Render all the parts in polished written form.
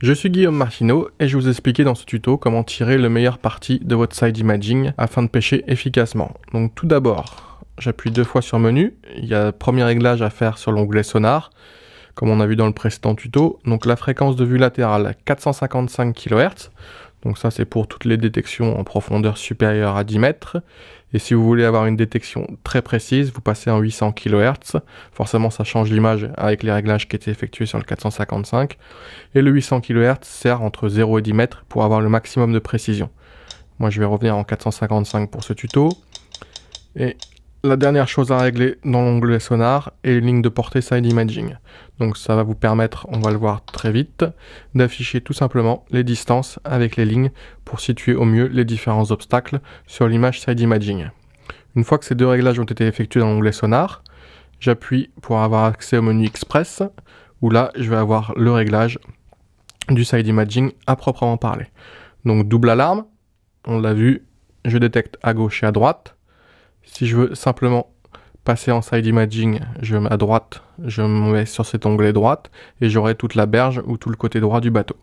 Je suis Guillaume Martineau et je vais vous expliquer dans ce tuto comment tirer le meilleur parti de votre side-imaging afin de pêcher efficacement. Donc tout d'abord, j'appuie deux fois sur menu. Il y a le premier réglage à faire sur l'onglet sonar, comme on a vu dans le précédent tuto. Donc la fréquence de vue latérale, 455 kHz. Donc ça c'est pour toutes les détections en profondeur supérieure à 10 mètres. Et si vous voulez avoir une détection très précise, vous passez en 800 kHz. Forcément ça change l'image avec les réglages qui étaient effectués sur le 455. Et le 800 kHz sert entre 0 et 10 mètres pour avoir le maximum de précision. Moi je vais revenir en 455 pour ce tuto. Et la dernière chose à régler dans l'onglet sonar est une ligne de portée side imaging. Donc ça va vous permettre, on va le voir très vite, d'afficher tout simplement les distances avec les lignes pour situer au mieux les différents obstacles sur l'image side imaging. Une fois que ces deux réglages ont été effectués dans l'onglet sonar, j'appuie pour avoir accès au menu Express, où là je vais avoir le réglage du side imaging à proprement parler. Donc double alarme, on l'a vu, je détecte à gauche et à droite. Si je veux simplement passer en side imaging, je mets à droite, je me mets sur cet onglet droite et j'aurai toute la berge ou tout le côté droit du bateau.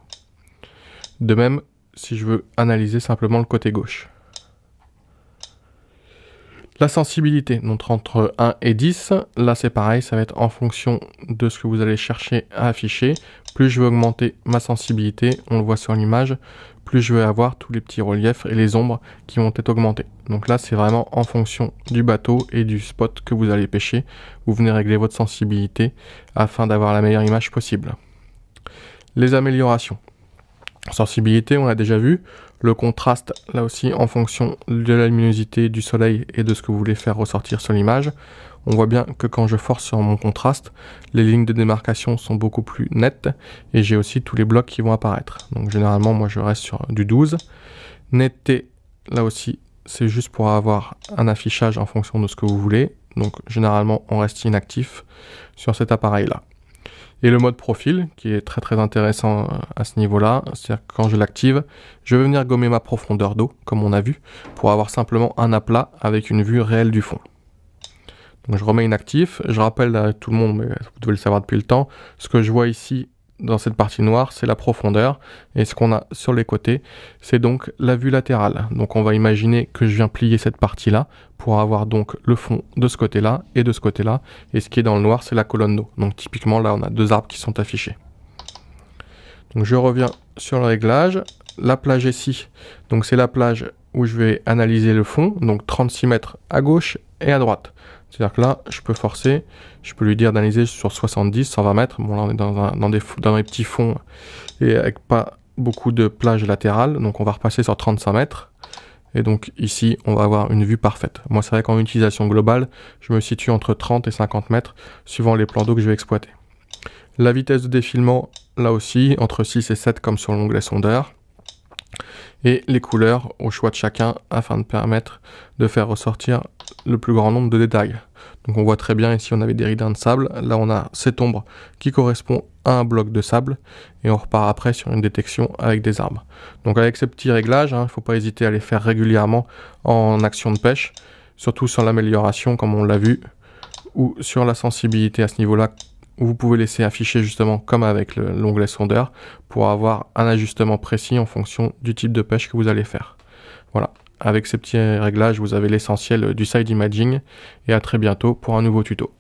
De même, si je veux analyser simplement le côté gauche. La sensibilité, donc entre 1 et 10, là c'est pareil, ça va être en fonction de ce que vous allez chercher à afficher. Plus je veux augmenter ma sensibilité, on le voit sur l'image, plus je vais avoir tous les petits reliefs et les ombres qui vont être augmentés. Donc là c'est vraiment en fonction du bateau et du spot que vous allez pêcher. Vous venez régler votre sensibilité afin d'avoir la meilleure image possible. Les améliorations. Sensibilité, on l'a déjà vu. Le contraste, là aussi, en fonction de la luminosité, du soleil et de ce que vous voulez faire ressortir sur l'image. On voit bien que quand je force sur mon contraste, les lignes de démarcation sont beaucoup plus nettes et j'ai aussi tous les blocs qui vont apparaître. Donc généralement, moi, je reste sur du 12. Netteté, là aussi, c'est juste pour avoir un affichage en fonction de ce que vous voulez. Donc généralement, on reste inactif sur cet appareil-là. Et le mode profil, qui est très très intéressant à ce niveau-là, c'est-à-dire que quand je l'active, je vais venir gommer ma profondeur d'eau, comme on a vu, pour avoir simplement un aplat avec une vue réelle du fond. Donc je remets inactif, je rappelle à tout le monde, mais vous devez le savoir depuis le temps, ce que je vois ici, dans cette partie noire, c'est la profondeur, et ce qu'on a sur les côtés, c'est donc la vue latérale. Donc on va imaginer que je viens plier cette partie-là, pour avoir donc le fond de ce côté-là et de ce côté-là, et ce qui est dans le noir, c'est la colonne d'eau. Donc typiquement, là, on a deux arbres qui sont affichés. Donc je reviens sur le réglage, la plage ici, donc c'est la plage où je vais analyser le fond, donc 36 mètres à gauche et à droite. C'est-à-dire que là, je peux forcer, je peux lui dire d'analyser sur 70, 120 mètres. Bon, là, on est dans des petits fonds et avec pas beaucoup de plage latérale. Donc, on va repasser sur 35 mètres. Et donc, ici, on va avoir une vue parfaite. Moi, c'est vrai qu'en utilisation globale, je me situe entre 30 et 50 mètres, suivant les plans d'eau que je vais exploiter. La vitesse de défilement, là aussi, entre 6 et 7, comme sur l'onglet sondeur. Et les couleurs au choix de chacun afin de permettre de faire ressortir le plus grand nombre de détails. Donc on voit très bien ici on avait des ridins de sable, là on a cette ombre qui correspond à un bloc de sable et on repart après sur une détection avec des arbres. Donc avec ces petits réglages, il ne faut pas hésiter à les faire régulièrement en action de pêche, surtout sur l'amélioration comme on l'a vu ou sur la sensibilité à ce niveau-là. Vous pouvez laisser afficher justement comme avec l'onglet sondeur pour avoir un ajustement précis en fonction du type de pêche que vous allez faire. Voilà, avec ces petits réglages, vous avez l'essentiel du side imaging et à très bientôt pour un nouveau tuto.